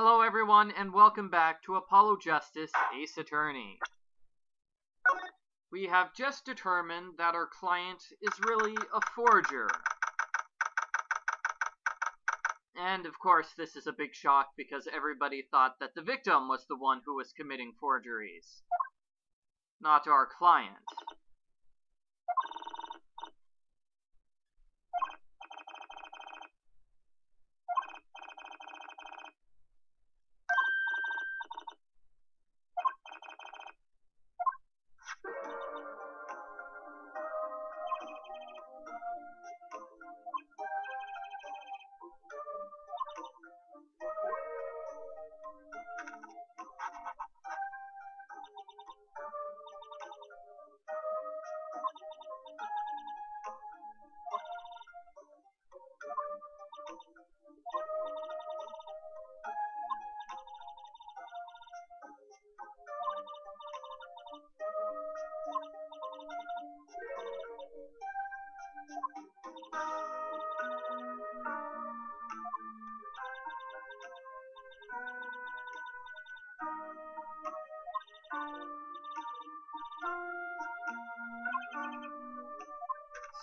Hello everyone, and welcome back to Apollo Justice, Ace Attorney. We have just determined that our client is really a forger. And of course this is a big shock because everybody thought that the victim was the one who was committing forgeries, not our client.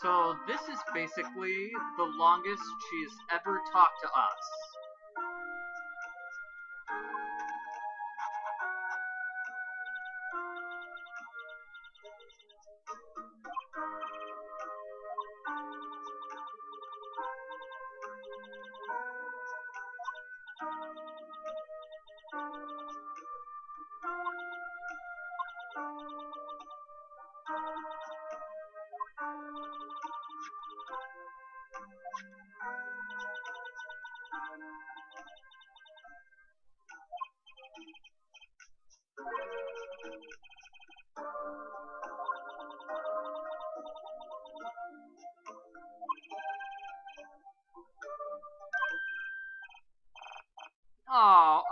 So this is basically the longest she's ever talked to us.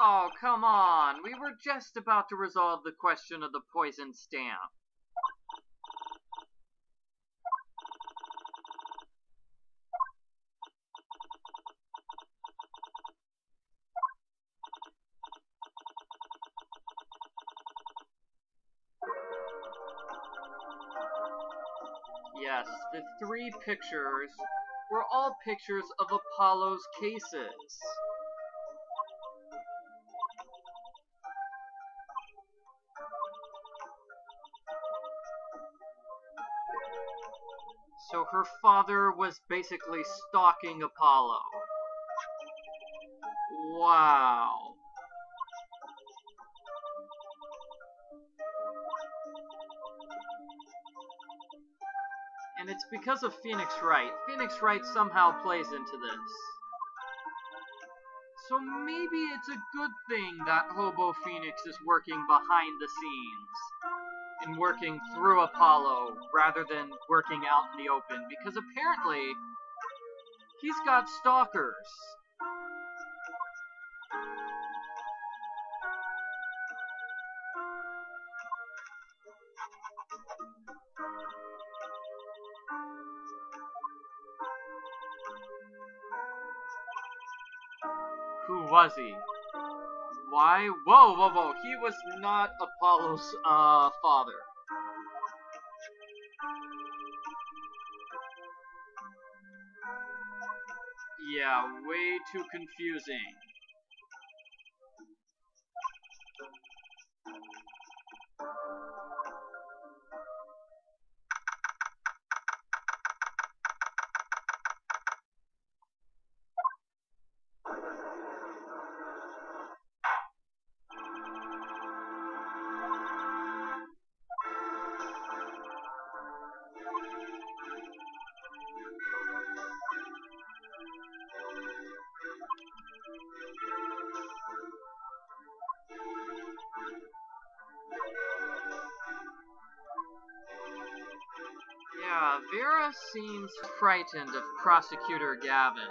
Oh, come on. We were just about to resolve the question of the poison stamp. Yes, the three pictures were all pictures of Apollo's cases. So her father was basically stalking Apollo. Wow. And it's because of Phoenix Wright. Phoenix Wright somehow plays into this. So maybe it's a good thing that Hobo Phoenix is working behind the scenes. And working through Apollo rather than working out in the open, because apparently he's got stalkers. Who was he? Why? Whoa, whoa, whoa. He was not Apollo's, father. Yeah, way too confusing. Vera seems frightened of Prosecutor Gavin.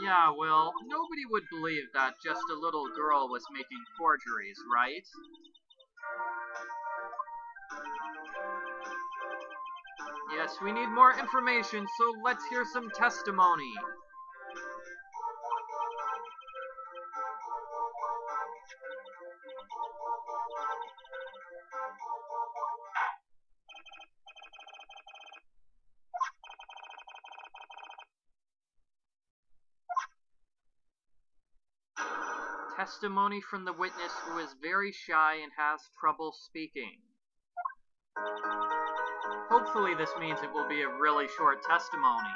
Yeah, well, nobody would believe that just a little girl was making forgeries, right? Yes, we need more information, so let's hear some testimony. Testimony from the witness who is very shy and has trouble speaking. Hopefully this means it will be a really short testimony,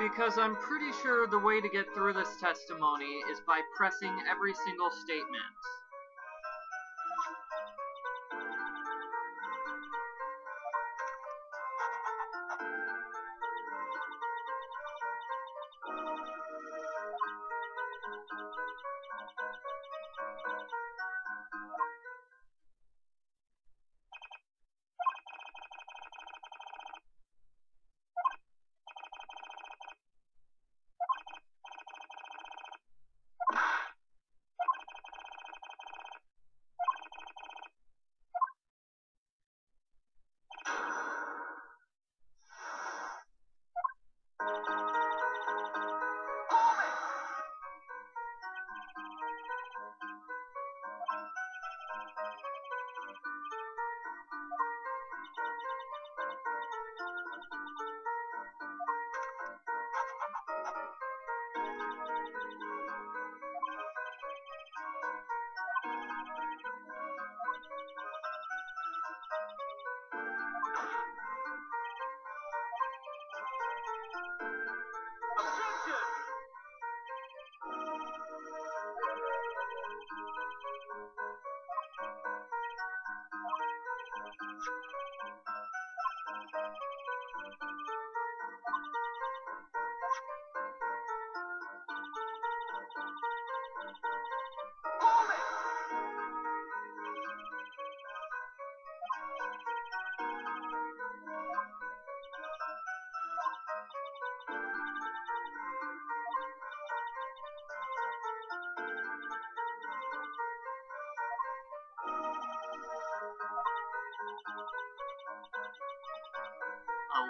because I'm pretty sure the way to get through this testimony is by pressing every single statement.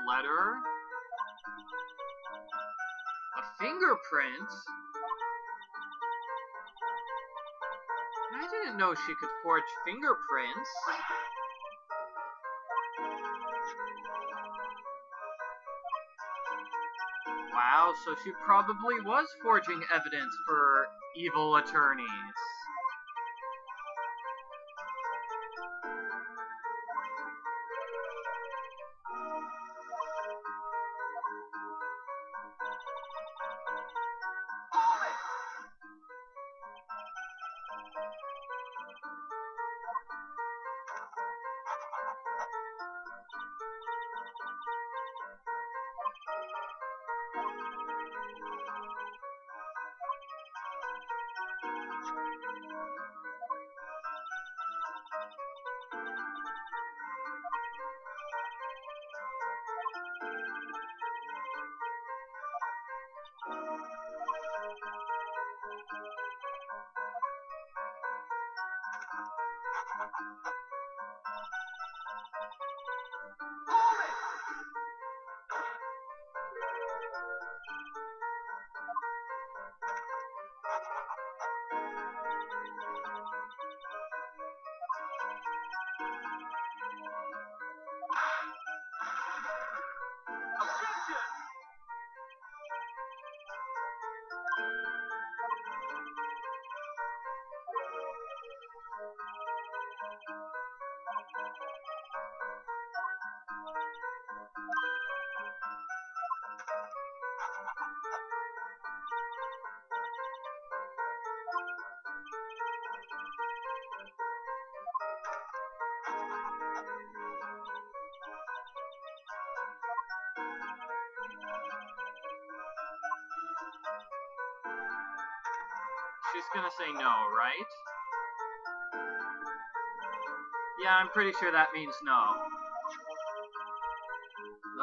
Letter, a fingerprint. I didn't know she could forge fingerprints. Wow, so she probably was forging evidence for evil attorneys. She's gonna say no, right? Yeah, I'm pretty sure that means no.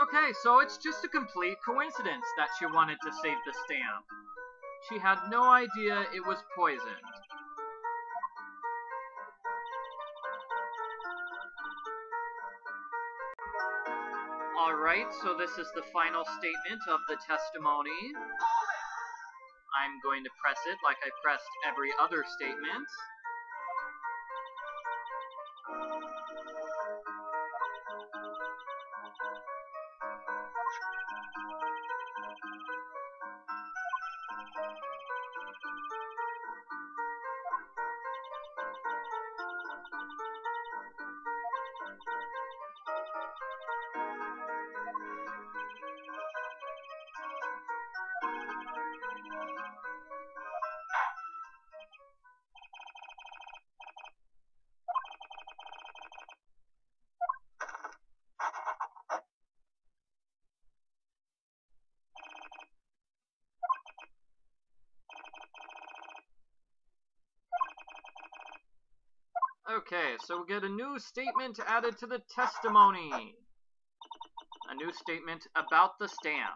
Okay, so it's just a complete coincidence that she wanted to save the stamp. She had no idea it was poisoned. Alright, so this is the final statement of the testimony. I'm going to press it like I pressed every other statement. Okay, so we get a new statement added to the testimony. A new statement about the stamp.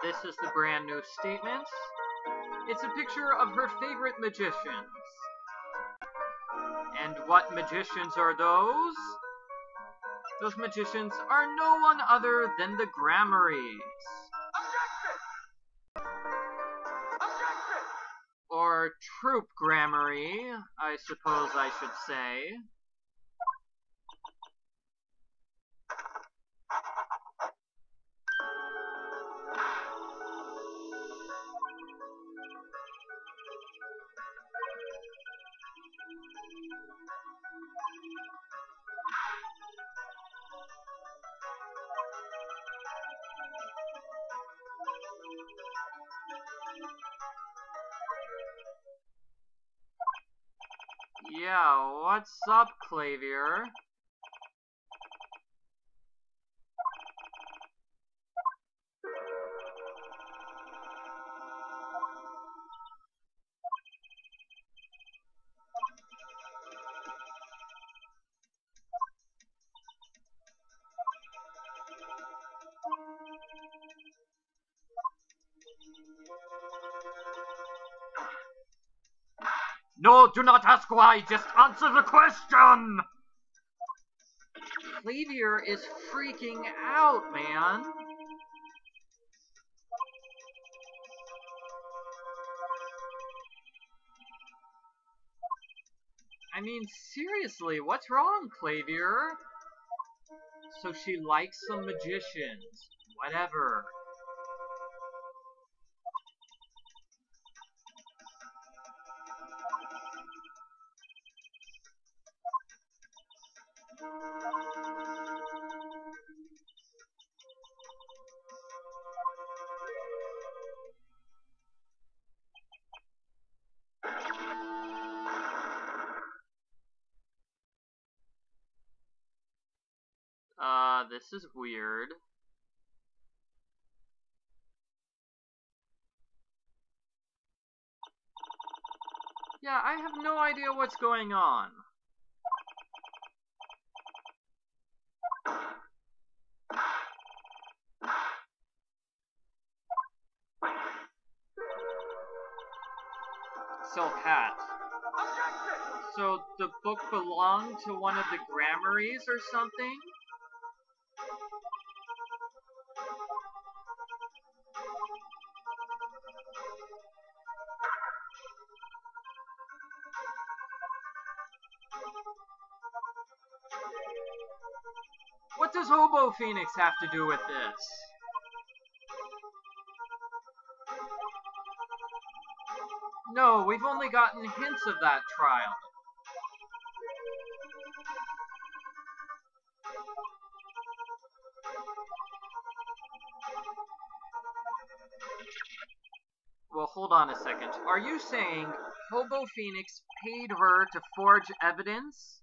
This is the brand new statement. It's a picture of her favorite magicians. And what magicians are those? Those magicians are no one other than the Gramaryes. Or Troupe Gramaryes, I suppose I should say. Yeah, what's up, Klavier? No, do not ask why, just answer the question! Klavier is freaking out, man. I mean, seriously, what's wrong, Klavier? So she likes some magicians. Whatever. This is weird. Yeah, I have no idea what's going on. So, Pat. So, the book belonged to one of the Gramaryes or something? What does Hobo Phoenix have to do with this? No, we've only gotten hints of that trial. Well, hold on a second. Are you saying Hobo Phoenix paid her to forge evidence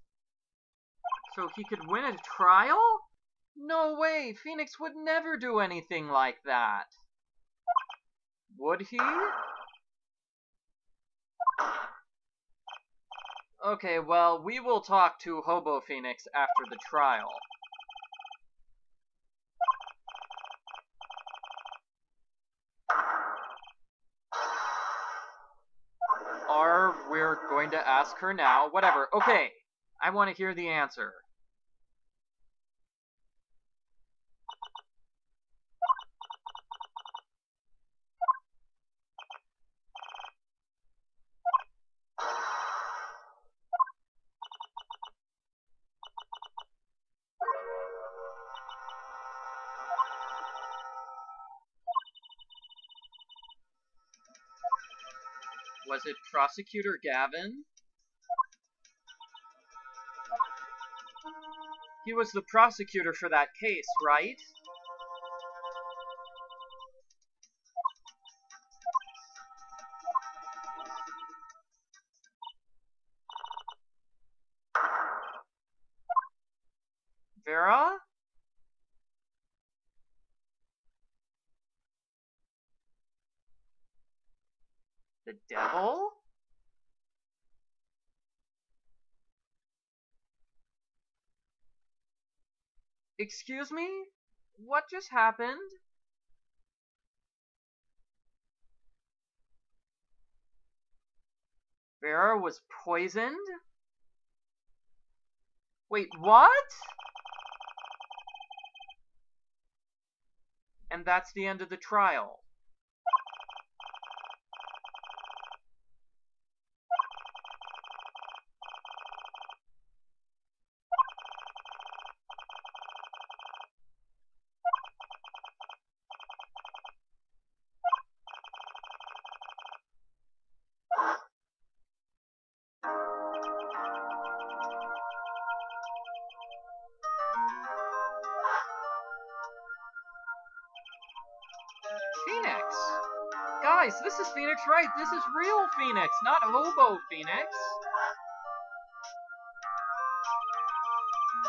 so he could win a trial? No way! Phoenix would never do anything like that. Would he? Okay, well, we will talk to Hobo Phoenix after the trial. Or we're going to ask her now. Whatever. Okay, I want to hear the answer. Was it Prosecutor Gavin? He was the prosecutor for that case, right? Vera? The devil? Excuse me? What just happened? Vera was poisoned? Wait, what? And that's the end of the trial. Phoenix! Guys, this is Phoenix Wright. This is real Phoenix, not Hobo Phoenix.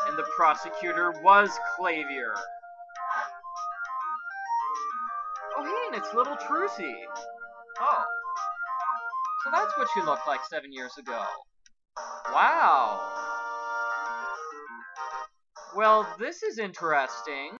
And the prosecutor was Klavier. Oh, hey, and it's little Trucy. Oh. So that's what she looked like 7 years ago. Wow. Well, this is interesting.